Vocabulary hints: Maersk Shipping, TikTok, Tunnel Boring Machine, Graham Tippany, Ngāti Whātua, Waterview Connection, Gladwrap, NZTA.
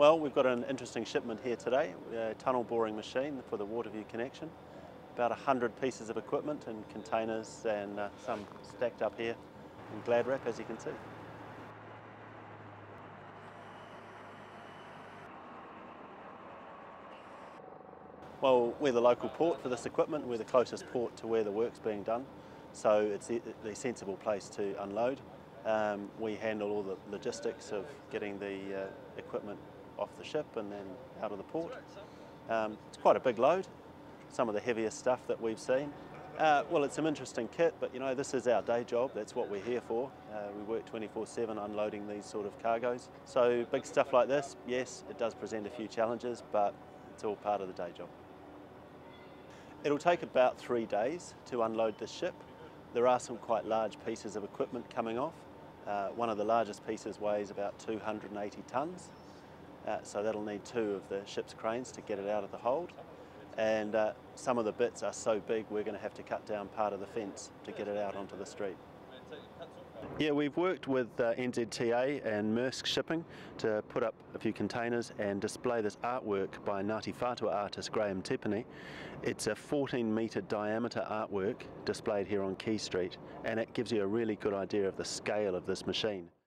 Well, we've got an interesting shipment here today, a tunnel boring machine for the Waterview Connection. About 100 pieces of equipment and containers and some stacked up here in Gladwrap, as you can see. Well, we're the local port for this equipment. We're the closest port to where the work's being done, so it's the sensible place to unload. We handle all the logistics of getting the equipment off the ship and then out of the port. It's quite a big load, some of the heaviest stuff that we've seen. Well, it's some interesting kit, but you know, this is our day job, that's what we're here for. We work 24/7 unloading these sort of cargoes. So big stuff like this, yes, it does present a few challenges, but it's all part of the day job. It'll take about 3 days to unload this ship. There are some quite large pieces of equipment coming off. One of the largest pieces weighs about 280 tonnes, so that'll need two of the ship's cranes to get it out of the hold. And some of the bits are so big we're going to have to cut down part of the fence to get it out onto the street. Yeah, we've worked with NZTA and Maersk Shipping to put up a few containers and display this artwork by Ngāti Whātua artist Graham Tippany. It's a 14-metre diameter artwork displayed here on Quay Street, and it gives you a really good idea of the scale of this machine.